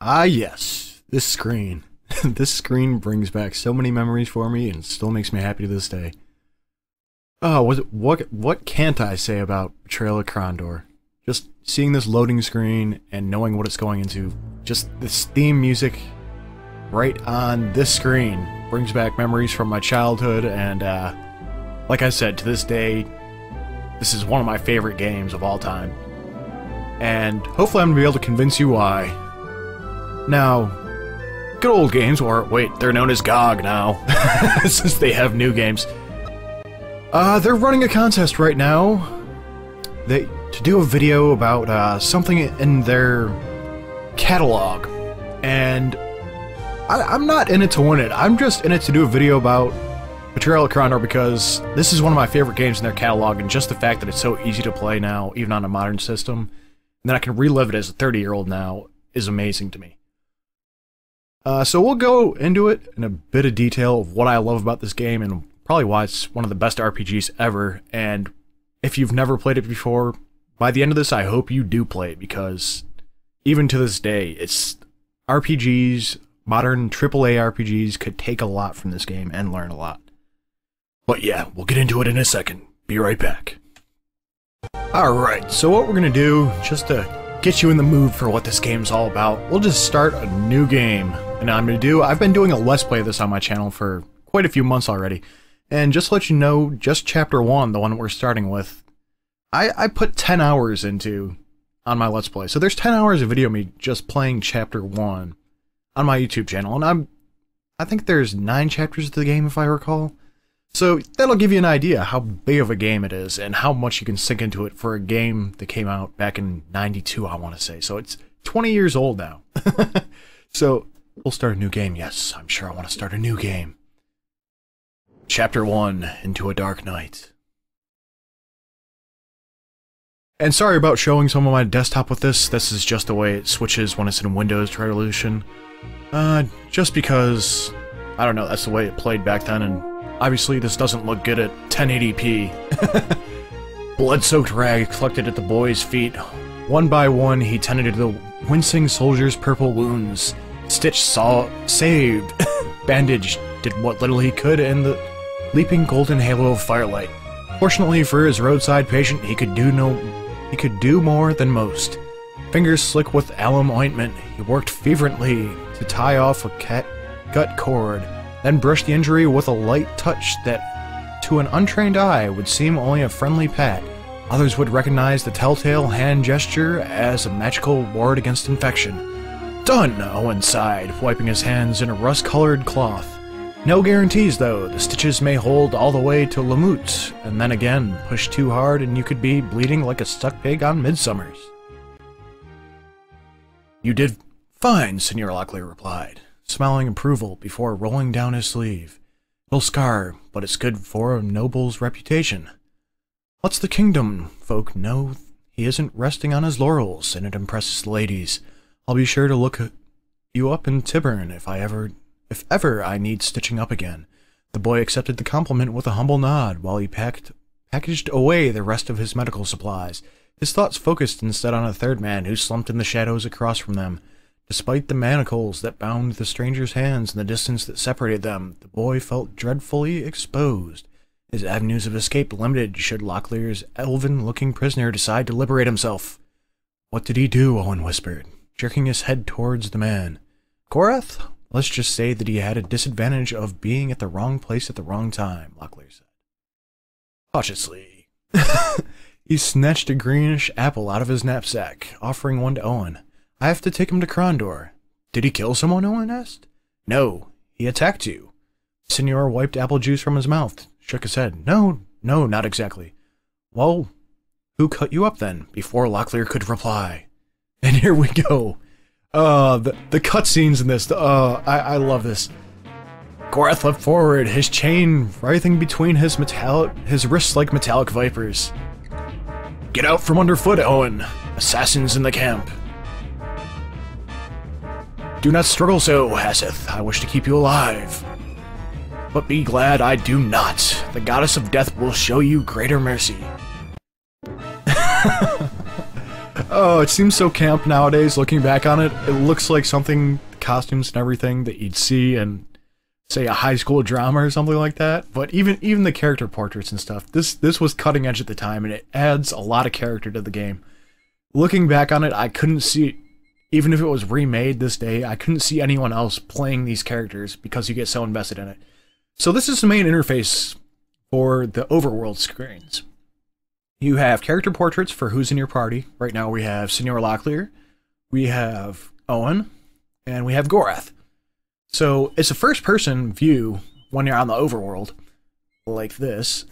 Ah yes, this screen. This screen brings back so many memories for me and still makes me happy to this day. Oh, what can't I say about Betrayal at Krondor? Just seeing this loading screen and knowing what it's going into, just this theme music right on this screen brings back memories from my childhood, and like I said, to this day, this is one of my favorite games of all time. And hopefully I'm going to be able to convince you why. Now, good old games, or wait, they're known as GOG now, since they have new games. They're running a contest right now. To do a video about something in their catalog, and I'm not in it to win it. I'm just in it to do a video about Betrayal at Krondor because this is one of my favorite games in their catalog, and just the fact that it's so easy to play now, even on a modern system, and then I can relive it as a 30-year-old now, is amazing to me. So we'll go into it in a bit of detail of what I love about this game and probably why it's one of the best RPGs ever, and if you've never played it before, by the end of this, I hope you do play it, because even to this day, it's RPGs, modern AAA RPGs could take a lot from this game and learn a lot. But yeah, we'll get into it in a second. Be right back. Alright, so what we're going to do, just to get you in the mood for what this game's all about, we'll just start a new game. And I've been doing a Let's Play of this on my channel for quite a few months already. And just to let you know, just Chapter 1, the one we're starting with, I put 10 hours into on my Let's Play. So there's 10 hours of video of me just playing Chapter 1 on my YouTube channel. And I think there's 9 chapters of the game, if I recall. So that'll give you an idea how big of a game it is and how much you can sink into it for a game that came out back in 92, I want to say. So it's 20 years old now. So we'll start a new game. Yes, I'm sure I want to start a new game. Chapter 1, Into a Dark Night. And sorry about showing some of my desktop with this. This is just the way it switches when it's in Windows resolution. Just because, I don't know, that's the way it played back then, and obviously this doesn't look good at 1080p. Blood-soaked rag collected at the boy's feet. One by one, he tended to the wincing soldier's purple wounds. Stitch saw, saved, bandaged, did what little he could in the leaping golden halo of firelight. Fortunately for his roadside patient, he could do more than most. Fingers slick with alum ointment, he worked fervently to tie off a gut cord, then brushed the injury with a light touch that, to an untrained eye, would seem only a friendly pat. Others would recognize the telltale hand gesture as a magical ward against infection. Done, Owen sighed, wiping his hands in a rust-colored cloth. No guarantees, though. The stitches may hold all the way to Lamut, and then again, push too hard and you could be bleeding like a stuck pig on Midsummer's. You did fine, Senor Lockley replied, smiling approval before rolling down his sleeve. It'll scar, but it's good for a noble's reputation. Let's the kingdom folk know he isn't resting on his laurels, and it impresses the ladies. I'll be sure to look you up in Tyburn if ever I need stitching up again. The boy accepted the compliment with a humble nod while he packaged away the rest of his medical supplies. His thoughts focused instead on a third man who slumped in the shadows across from them. Despite the manacles that bound the stranger's hands and the distance that separated them, the boy felt dreadfully exposed. His avenues of escape limited should Locklear's elven-looking prisoner decide to liberate himself. What did he do? Owen whispered, jerking his head towards the man. Korath? Let's just say that he had a disadvantage of being at the wrong place at the wrong time, Locklear said. Cautiously. He snatched a greenish apple out of his knapsack, offering one to Owen. I have to take him to Krondor. Did he kill someone? Owen asked. No, he attacked you. Senor wiped apple juice from his mouth, shook his head. No, not exactly. Well, who cut you up then? Before Locklear could reply. And here we go. The cutscenes in this. I love this. Korath leapt forward, his chain writhing between his wrists like metallic vipers. Get out from underfoot, Owen. Assassins in the camp. Do not struggle so, Haseth. I wish to keep you alive. But be glad I do not. The goddess of death will show you greater mercy. Oh, it seems so camp nowadays, looking back on it. It looks like something, costumes and everything, that you'd see in, say, a high school drama or something like that. But even the character portraits and stuff, this was cutting edge at the time, and it adds a lot of character to the game. Looking back on it, I couldn't see, even if it was remade this day, I couldn't see anyone else playing these characters because you get so invested in it. So this is the main interface for the overworld screens. You have character portraits for who's in your party. Right now we have Senor Locklear, we have Owen, and we have Gorath. So it's a first-person view when you're on the overworld, like this.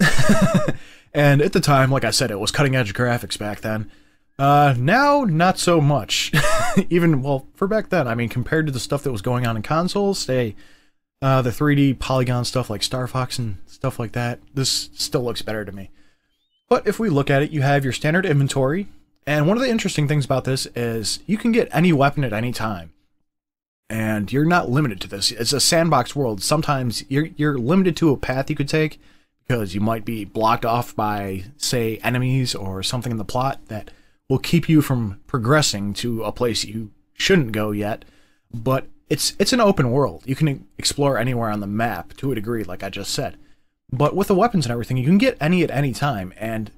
And at the time, like I said, it was cutting-edge graphics back then. Now, not so much. Even, well, for back then, I mean, compared to the stuff that was going on in consoles, say, the 3D polygon stuff like Star Fox and stuff like that, this still looks better to me. But if we look at it, you have your standard inventory, and one of the interesting things about this is you can get any weapon at any time, and you're not limited to this. It's a sandbox world. Sometimes you're limited to a path you could take because you might be blocked off by, say, enemies or something in the plot that will keep you from progressing to a place you shouldn't go yet. But it's an open world. You can explore anywhere on the map to a degree, like I just said. But with the weapons and everything, you can get any at any time, and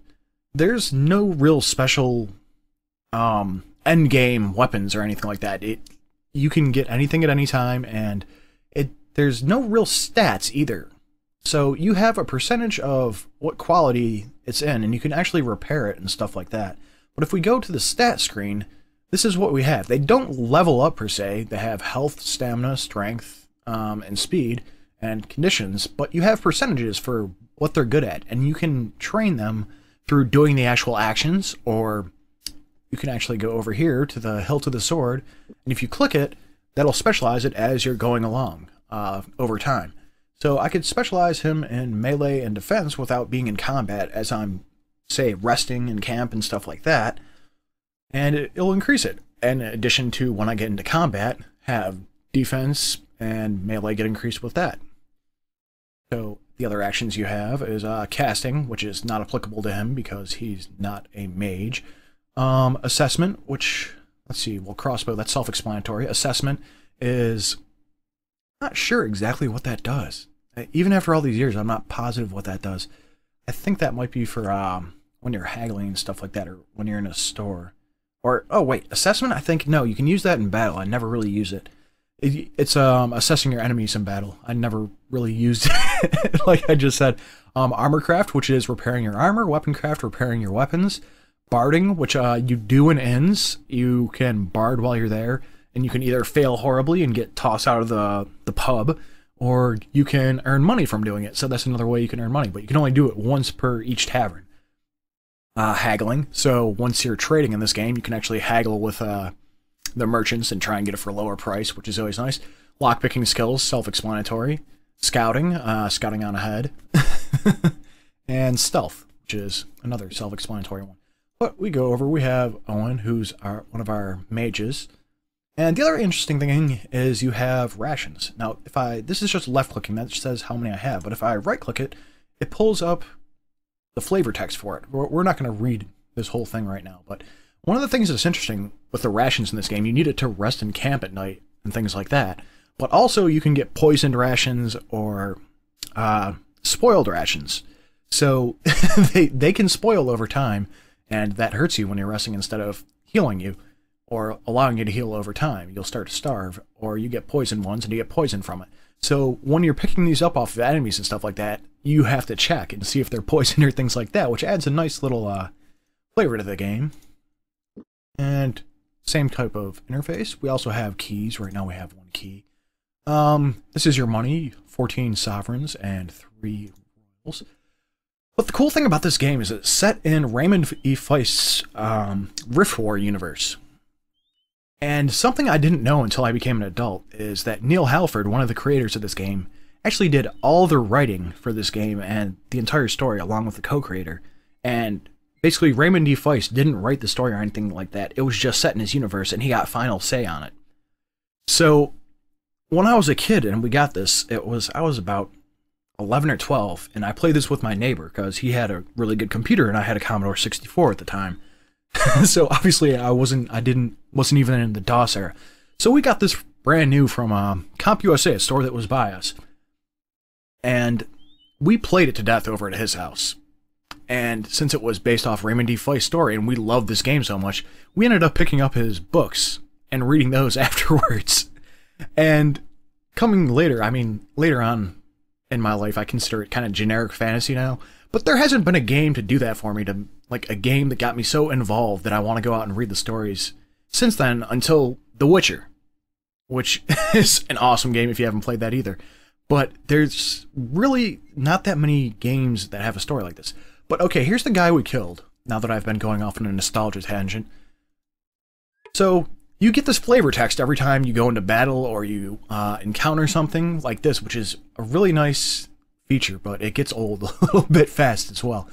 there's no real special end game weapons or anything like that. You can get anything at any time, and there's no real stats either. So you have a percentage of what quality it's in, and you can actually repair it and stuff like that. But if we go to the stat screen, this is what we have. They don't level up per se. They have health, stamina, strength, and speed, and conditions, but you have percentages for what they're good at, and you can train them through doing the actual actions, or you can actually go over here to the hilt of the sword, and if you click it, that'll specialize it as you're going along over time. So I could specialize him in melee and defense without being in combat as I'm, say, resting in camp and stuff like that, and it'll increase it. And in addition to when I get into combat, have defense and melee get increased with that. So the other actions you have is casting, which is not applicable to him because he's not a mage. Assessment, which, let's see, well, crossbow, that's self-explanatory. Assessment is, not sure exactly what that does. Even after all these years, I'm not positive what that does. I think that might be for when you're haggling and stuff like that, or when you're in a store. Or, oh wait, assessment? I think, no, you can use that in battle. I never really use it. It's assessing your enemies in battle. I never really used it, like I just said. Armor craft, which is repairing your armor. Weapon craft, repairing your weapons. Barding, which you do in inns. You can bard while you're there, and you can either fail horribly and get tossed out of the pub, or you can earn money from doing it. So that's another way you can earn money, but you can only do it once per each tavern. Haggling. So once you're trading in this game, you can actually haggle with the merchants and try and get it for a lower price, which is always nice. Lockpicking skills, self-explanatory. Scouting, scouting on ahead. And stealth, which is another self-explanatory one. But we go over, we have Owen, who's one of our mages. And the other interesting thing is you have rations. Now, if this is just left-clicking, that says how many I have, but if I right-click it, it pulls up the flavor text for it. We're not going to read this whole thing right now, but one of the things that's interesting with the rations in this game, you need it to rest in camp at night and things like that, but also you can get poisoned rations or spoiled rations. So they can spoil over time, and that hurts you when you're resting instead of healing you or allowing you to heal over time. You'll start to starve, or you get poisoned ones and you get poison from it. So when you're picking these up off of enemies and stuff like that, you have to check and see if they're poisoned or things like that, which adds a nice little flavor to the game. And same type of interface. We also have keys. Right now we have one key. This is your money, 14 sovereigns and 3 royals. But the cool thing about this game is it's set in Raymond E. Feist's Rift War universe. And something I didn't know until I became an adult is that Neal Hallford, one of the creators of this game, actually did all the writing for this game and the entire story along with the co-creator. And basically, Raymond E. Feist didn't write the story or anything like that. It was just set in his universe, and he got final say on it. So, when I was a kid and we got this, I was about 11 or 12, and I played this with my neighbor because he had a really good computer, and I had a Commodore 64 at the time. So obviously I wasn't even in the DOS era. So we got this brand new from CompUSA, a store that was by us. And we played it to death over at his house. And since it was based off Raymond E. Feist's story and we loved this game so much, we ended up picking up his books and reading those afterwards. And coming later, I mean, later on in my life, I consider it kind of generic fantasy now, but there hasn't been a game to do that for me, to like a game that got me so involved that I want to go out and read the stories since then, until The Witcher, which is an awesome game if you haven't played that either. But there's really not that many games that have a story like this. But okay, here's the guy we killed, now that I've been going off on a nostalgia tangent. So, you get this flavor text every time you go into battle or you encounter something like this, which is a really nice feature, but it gets old a little bit fast as well,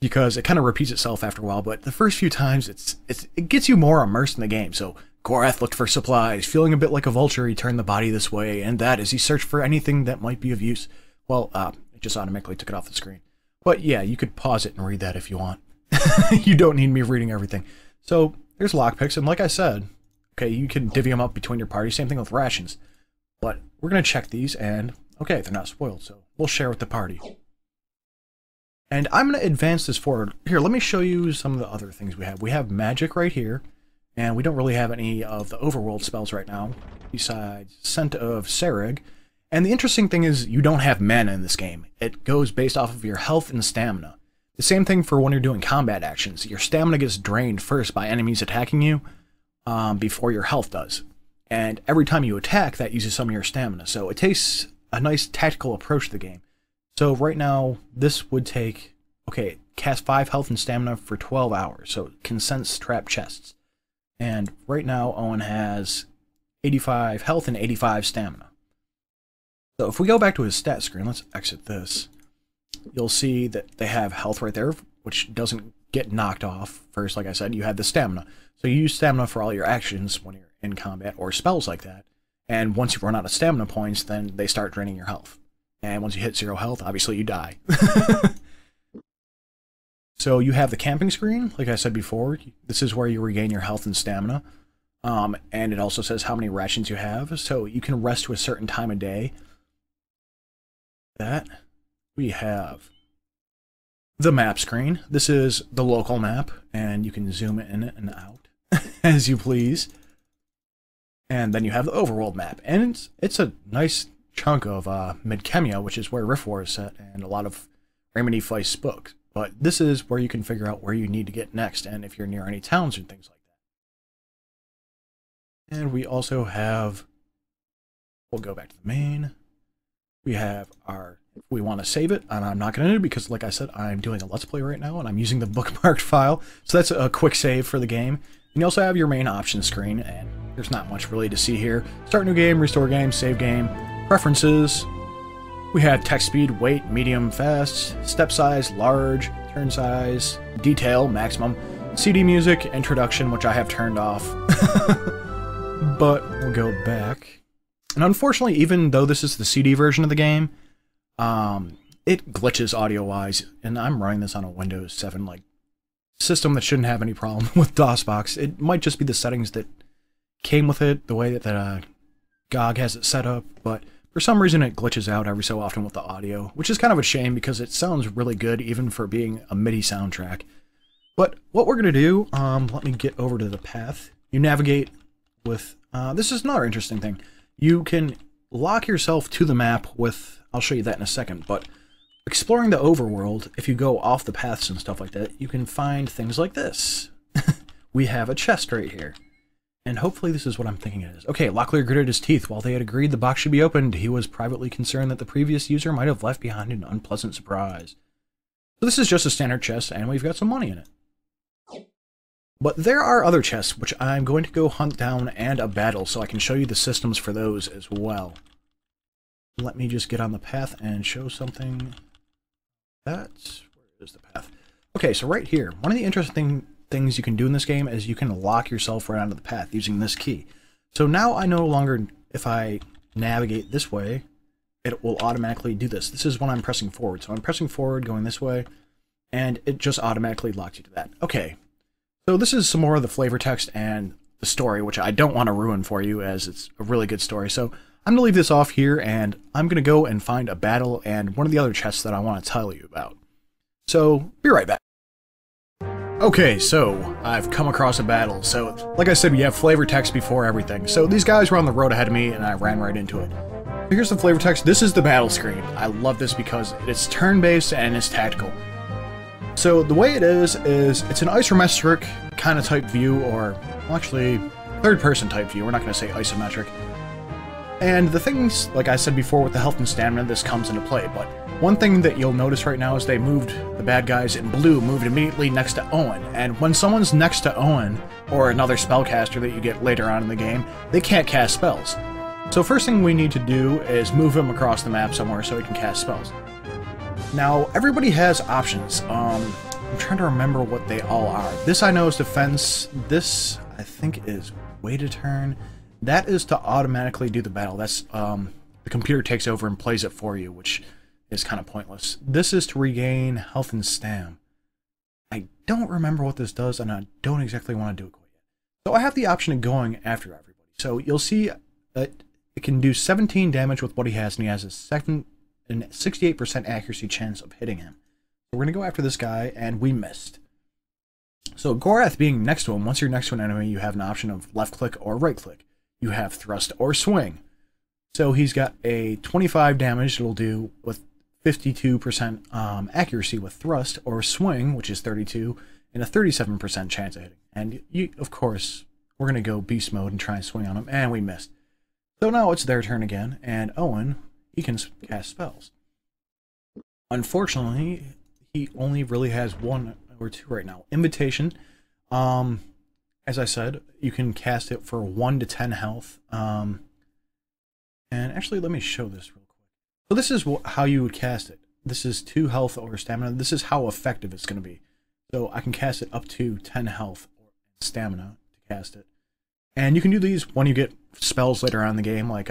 because it kind of repeats itself after a while, but the first few times it gets you more immersed in the game. So, Gorath looked for supplies, feeling a bit like a vulture, he turned the body this way, and that as he searched for anything that might be of use. Well, it just automatically took it off the screen. But yeah, you could pause it and read that if you want. You don't need me reading everything. So, there's lockpicks, and like I said, okay, you can divvy them up between your party, same thing with rations. But we're going to check these, and okay, they're not spoiled, so we'll share with the party. And I'm going to advance this forward. Here, let me show you some of the other things we have. We have magic right here, and we don't really have any of the overworld spells right now, besides Scent of Sereg. And the interesting thing is, you don't have mana in this game. It goes based off of your health and stamina. The same thing for when you're doing combat actions. Your stamina gets drained first by enemies attacking you before your health does. And every time you attack, that uses some of your stamina. So it takes a nice tactical approach to the game. So right now, this would take... Okay, cast 5 health and stamina for 12 hours. So it can sense trap chests. And right now, Owen has 85 health and 85 stamina. So if we go back to his stat screen, let's exit this, you'll see that they have health right there, which doesn't get knocked off. First, like I said, you had the stamina. So you use stamina for all your actions when you're in combat or spells like that. And once you run out of stamina points, then they start draining your health. And once you hit 0 health, obviously you die. So you have the camping screen, like I said before. This is where you regain your health and stamina. And it also says how many rations you have. So you can rest to a certain time of day. That we have the map screen. This is the local map, and you can zoom in and out as you please. And then you have the overworld map, and it's a nice chunk of Midkemia, which is where Rift War is set, and a lot of Raymond E. Feist's books. But this is where you can figure out where you need to get next, and if you're near any towns and things like that. And we also have, we'll go back to the main. We have our, we want to save it, and I'm not going to do it because, like I said, I'm doing a Let's Play right now, and I'm using the bookmarked file. So that's a quick save for the game. And you also have your main options screen, and there's not much really to see here. Start new game, restore game, save game, preferences. We had text speed, weight, medium, fast, step size, large, turn size, detail, maximum, CD music, introduction, which I have turned off. But we'll go back. And unfortunately, even though this is the CD version of the game, it glitches audio-wise, and I'm running this on a Windows 7 like system that shouldn't have any problem with DOSBox. It might just be the settings that came with it, the way that GOG has it set up, but for some reason it glitches out every so often with the audio, which is kind of a shame because it sounds really good even for being a MIDI soundtrack. But what we're going to do, let me get over to the path. You navigate with... this is another interesting thing. You can lock yourself to the map with, I'll show you that in a second, but exploring the overworld, if you go off the paths and stuff like that, you can find things like this. We have a chest right here, and hopefully this is what I'm thinking it is. Okay, Locklear gritted his teeth. While they had agreed the box should be opened, he was privately concerned that the previous user might have left behind an unpleasant surprise. So this is just a standard chest, and we've got some money in it. But there are other chests, which I'm going to go hunt down and a battle, so I can show you the systems for those as well. Let me just get on the path and show something. That's... where is the path? Okay, so right here, one of the interesting things you can do in this game is you can lock yourself right onto the path using this key. So now I no longer, if I navigate this way, it will automatically do this. This is when I'm pressing forward. So I'm pressing forward, going this way, and it just automatically locks you to that. Okay. So this is some more of the flavor text and the story, which I don't want to ruin for you as it's a really good story. So I'm going to leave this off here, and I'm going to go and find a battle and one of the other chests that I want to tell you about. So be right back. Okay, so I've come across a battle. So like I said, we have flavor text before everything. So these guys were on the road ahead of me and I ran right into it. So here's the flavor text. This is the battle screen. I love this because it's turn-based and it's tactical. So the way it is it's an isometric kind of type view, or well, actually third-person type view. We're not going to say isometric. And the things, like I said before, with the health and stamina, this comes into play. But one thing that you'll notice right now is they moved the bad guys in blue, moved immediately next to Owen. And when someone's next to Owen, or another spellcaster that you get later on in the game, they can't cast spells. So first thing we need to do is move him across the map somewhere so he can cast spells. Now, everybody has options. I'm trying to remember what they all are. This I know is defense. This, I think, is wait a turn. That is to automatically do the battle. That's the computer takes over and plays it for you, which is kind of pointless. This is to regain health and stamina. I don't remember what this does, and I don't exactly want to do it quite yet. So I have the option of going after everybody. So you'll see that it can do 17 damage with what he has, and he has a second and 68% accuracy chance of hitting him. So we're going to go after this guy, and we missed. So Gorath being next to him, once you're next to an enemy, you have an option of left click or right click. You have thrust or swing. So he's got a 25 damage that'll do with 52% accuracy with thrust or swing, which is 32, and a 37% chance of hitting. And you, of course, we're going to go beast mode and try and swing on him, and we missed. So now it's their turn again, and Owen, he can cast spells. Unfortunately, he only really has one or two right now. Invitation, as I said, you can cast it for 1 to 10 health. And actually, let me show this real quick. So this is how you would cast it. This is 2 health or stamina. This is how effective it's going to be. So I can cast it up to 10 health or stamina to cast it. And you can do these when you get spells later on in the game, like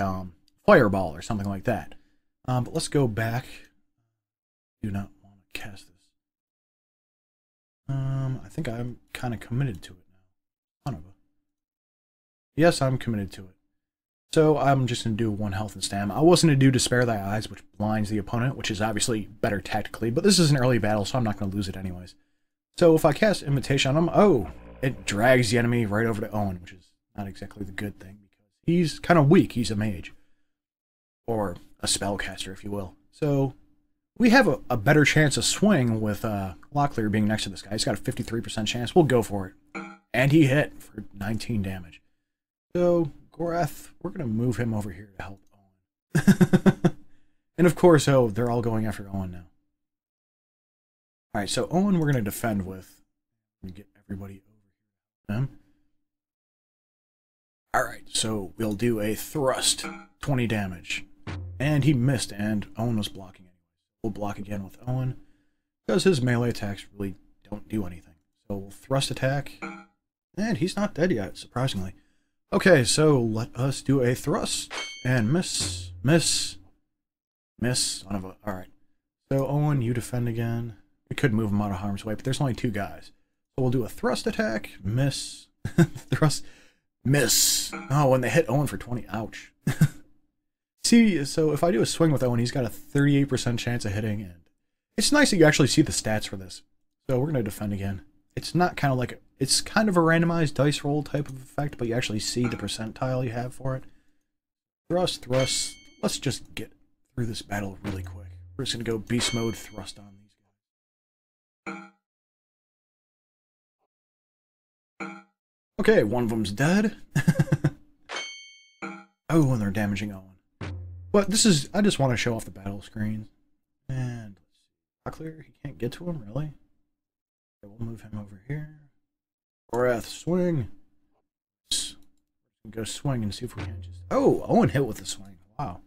Fireball or something like that. But let's go back. Do not want to cast this. I think I'm kind of committed to it now. Son of a... Yes, I'm committed to it. So I'm just going to do 1 health and stamina. I wasn't going to do Despair Thy Eyes, which blinds the opponent, which is obviously better tactically, but this is an early battle, so I'm not going to lose it anyways. So if I cast Imitation on him, oh, it drags the enemy right over to Owen, which is not exactly the good thing, because he's kind of weak. He's a mage. Or a spellcaster, if you will. So we have a better chance of swing with Locklear being next to this guy. He's got a 53% chance. We'll go for it. And he hit for 19 damage. So Gorath, we're going to move him over here to help Owen. And of course, oh, they're all going after Owen now. Alright, so Owen we're going to defend with. Let me get everybody over here. Alright, so we'll do a thrust, 20 damage. And he missed, and Owen was blocking it. We'll block again with Owen, because his melee attacks really don't do anything. So we'll thrust attack, and he's not dead yet, surprisingly. Okay, so let us do a thrust, and miss, miss, miss, son of a... Alright, so Owen, you defend again. We could move him out of harm's way, but there's only 2 guys. So we'll do a thrust attack, miss, thrust... Miss. Oh, when they hit Owen for 20. Ouch. See, so if I do a swing with Owen, he's got a 38% chance of hitting. And it's nice that you actually see the stats for this. So we're going to defend again. It's not kind of like... It's kind of a randomized dice roll type of effect, but you actually see the percentile you have for it. Thrust, thrust. Let's just get through this battle really quick. We're just going to go beast mode thrust on these guys. Okay, one of them's dead. Oh, and they're damaging Owen. But this is... I just want to show off the battle screen. And... Locklear, he can't get to him, really? Okay, we'll move him over here. Gorath, swing! Go swing and see if we can just... Oh, Owen hit with the swing. Wow.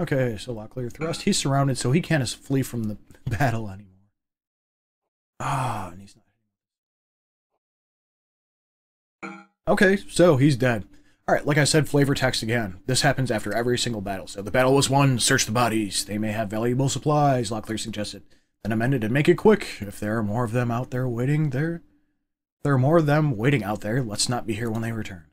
Okay, so Locklear thrust. He's surrounded, so he can't flee from the battle anymore. Ah, and he's not... Okay, so he's dead. Alright, like I said, flavor text again. This happens after every single battle. So the battle was won, search the bodies. They may have valuable supplies, Locklear suggested. Then amended and make it quick. If there are more of them out there waiting, they're There are more of them waiting out there. Let's not be here when they return.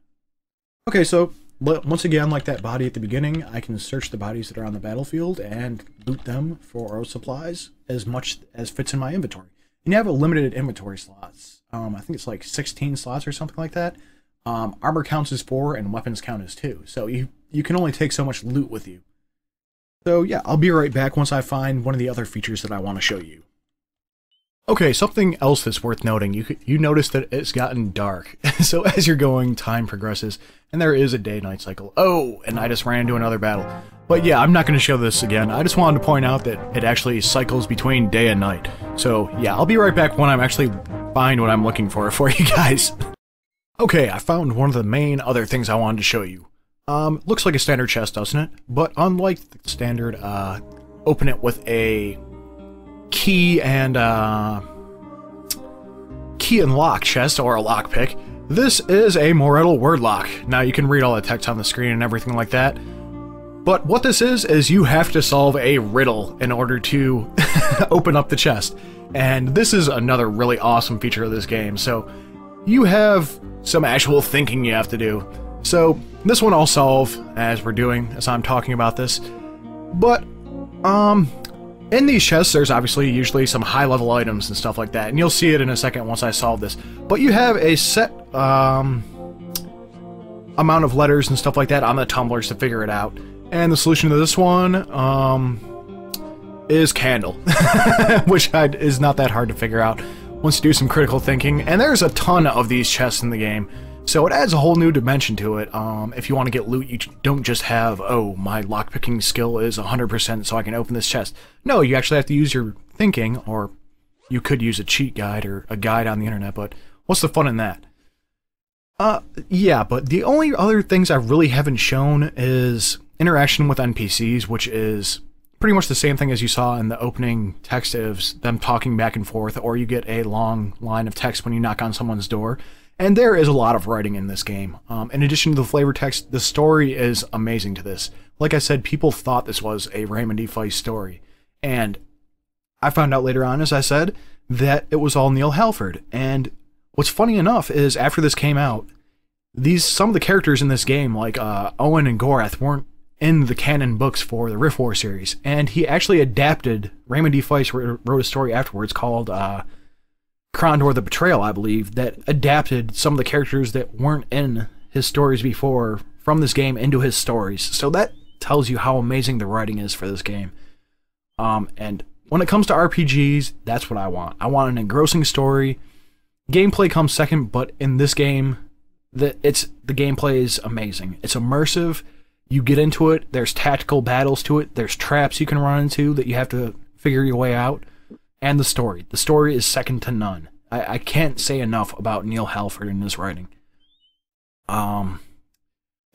Okay, so once again, like that body at the beginning, I can search the bodies that are on the battlefield and loot them for supplies as much as fits in my inventory. And you have a limited inventory slots. I think it's like 16 slots or something like that. Armor counts as 4 and weapons count as 2. So you can only take so much loot with you. So yeah, I'll be right back once I find one of the other features that I want to show you. Okay, something else that's worth noting. You notice that it's gotten dark. So as you're going, time progresses, and there is a day-night cycle. Oh, and I just ran into another battle. But yeah, I'm not going to show this again. I just wanted to point out that it actually cycles between day and night. So yeah, I'll be right back when I'm actually find what I'm looking for you guys. Okay, I found one of the main other things I wanted to show you. Looks like a standard chest, doesn't it? But unlike the standard, open it with a key and lock chest or a lockpick. This is a Morettle word lock. Now you can read all the text on the screen and everything like that. But what this is you have to solve a riddle in order to open up the chest. And this is another really awesome feature of this game. So you have some actual thinking you have to do. So this one I'll solve as I'm talking about this. But in these chests, there's obviously usually some high-level items and stuff like that, and you'll see it in a second once I solve this. But you have a set amount of letters and stuff like that on the tumblers to figure it out. And the solution to this one is candle, which is not that hard to figure out once you do some critical thinking. And there's a ton of these chests in the game, so it adds a whole new dimension to it. If you want to get loot, you don't just have, oh, my lockpicking skill is 100% so I can open this chest. No, you actually have to use your thinking, or you could use a cheat guide or a guide on the internet, but what's the fun in that? Yeah, but the only other things I really haven't shown is interaction with NPCs, which is pretty much the same thing as you saw in the opening text of them talking back and forth, or you get a long line of text when you knock on someone's door. And there is a lot of writing in this game. In addition to the flavor text, the story is amazing to this. Like I said, people thought this was a Raymond E. Feist story. And I found out later on, as I said, that it was all Neal Hallford. And what's funny enough is after this came out, some of the characters in this game, like Owen and Gorath, weren't in the canon books for the Rift War series, and he actually adapted. Raymond E. Feist wrote a story afterwards called Krondor the Betrayal, I believe, that adapted some of the characters that weren't in his stories before from this game into his stories. So that tells you how amazing the writing is for this game. And when it comes to RPGs, that's what I want. I want an engrossing story. Gameplay comes second, but in this game, the gameplay is amazing. It's immersive. You get into it, there's tactical battles to it, there's traps you can run into that you have to figure your way out, and the story. The story is second to none. I can't say enough about Neal Hallford in his writing. The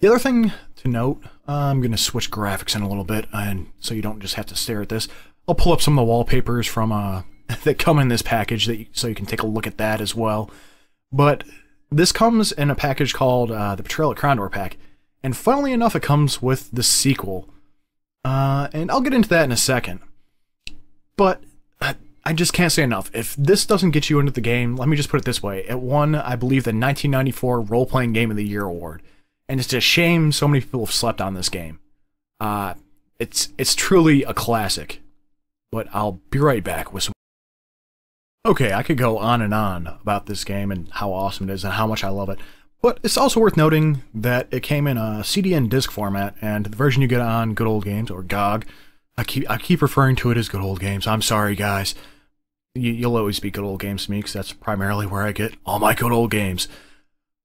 other thing to note, I'm going to switch graphics in a little bit, and so you don't just have to stare at this. I'll pull up some of the wallpapers from that come in this package, so you can take a look at that as well. But this comes in a package called the Betrayal at Krondor pack. And funnily enough, it comes with the sequel. And I'll get into that in a second. But I just can't say enough. If this doesn't get you into the game, let me just put it this way. It won, I believe, the 1994 Role-Playing Game of the Year award. And it's a shame so many people have slept on this game. It's truly a classic. But I'll be right back with some... Okay, I could go on and on about this game and how awesome it is and how much I love it. But it's also worth noting that it came in a CD and disc format, and the version you get on Good Old Games, or GOG, I keep referring to it as Good Old Games. I'm sorry, guys. You'll always be Good Old Games to me, because that's primarily where I get all my Good Old Games.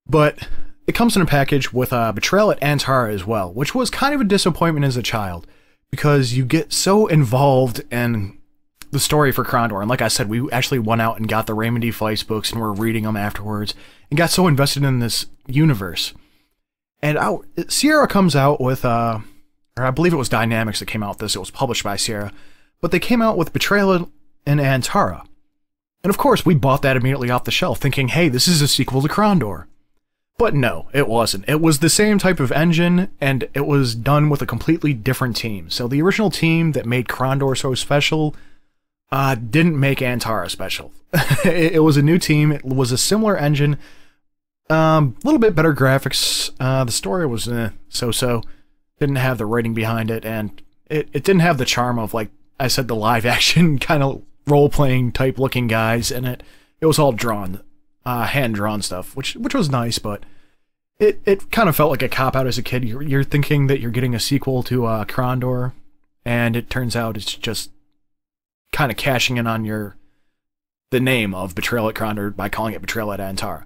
But it comes in a package with Betrayal at Antara as well, which was kind of a disappointment as a child, because you get so involved in the story for Krondor, and like I said, we actually went out and got the Raymond E. Feist books and were reading them afterwards, and got so invested in this universe. And Sierra comes out with, or I believe it was Dynamix that came out with this, it was published by Sierra, but they came out with Betrayal in Antara. And of course, we bought that immediately off the shelf, thinking, hey, this is a sequel to Krondor. But no, it wasn't. It was the same type of engine, and it was done with a completely different team. So the original team that made Krondor so special didn't make Antara special. It was a new team. It was a similar engine, a little bit better graphics. The story was so-so. Didn't have the writing behind it, and it didn't have the charm of, like I said, the live-action kind of role-playing type-looking guys in it. It was all drawn, hand-drawn stuff, which was nice, but it kind of felt like a cop-out as a kid. You're thinking that you're getting a sequel to Krondor, and it turns out it's just kind of cashing in on the name of Betrayal at Krondor by calling it Betrayal at Antara.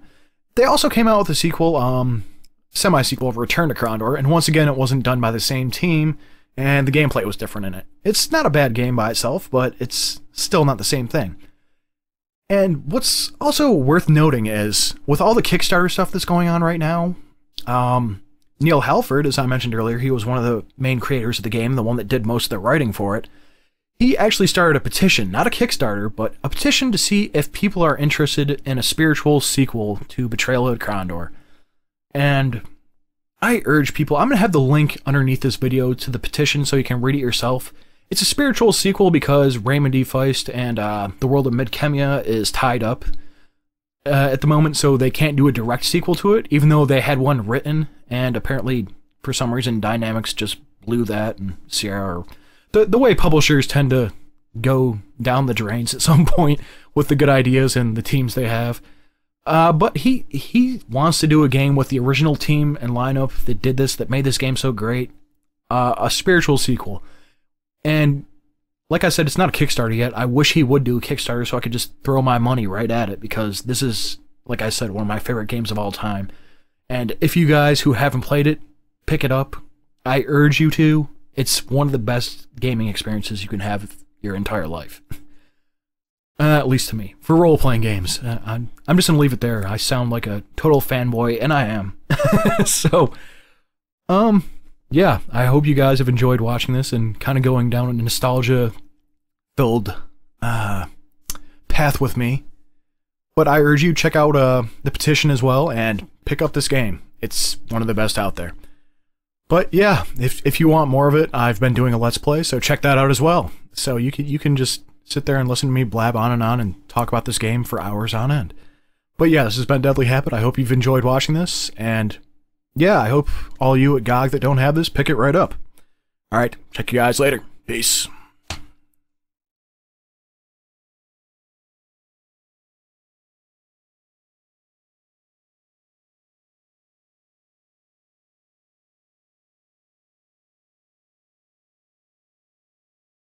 They also came out with a sequel, semi-sequel of Return to Krondor, and once again it wasn't done by the same team, and the gameplay was different in it. It's not a bad game by itself, but it's still not the same thing. And what's also worth noting is, with all the Kickstarter stuff that's going on right now, Neal Hallford, as I mentioned earlier, he was one of the main creators of the game, the one that did most of the writing for it. He actually started a petition, not a Kickstarter, but a petition to see if people are interested in a spiritual sequel to Betrayal at Krondor. And I urge people, I'm going to have the link underneath this video to the petition so you can read it yourself. It's a spiritual sequel because Raymond E. Feist and the world of Midkemia is tied up at the moment, so they can't do a direct sequel to it, even though they had one written, and apparently, for some reason, Dynamix just blew that, and Sierra, or the way publishers tend to go down the drains at some point with the good ideas and the teams they have. But he wants to do a game with the original team and lineup that did this, that made this game so great, a spiritual sequel. And like I said, it's not a Kickstarter yet. I wish he would do a Kickstarter so I could just throw my money right at it, because this is, like I said, one of my favorite games of all time. And if you guys who haven't played it, pick it up. I urge you to. It's one of the best gaming experiences you can have your entire life. At least to me. For role-playing games. I'm just going to leave it there. I sound like a total fanboy, and I am. So, yeah. I hope you guys have enjoyed watching this and kind of going down a nostalgia-filled path with me. But I urge you, check out the petition as well, and pick up this game. It's one of the best out there. But, yeah, if you want more of it, I've been doing a Let's Play, so check that out as well. So you can just sit there and listen to me blab on and talk about this game for hours on end. But yeah, this has been Deadly Habit. I hope you've enjoyed watching this, and yeah, I hope all you at GOG that don't have this pick it right up. Alright, check you guys later. Peace.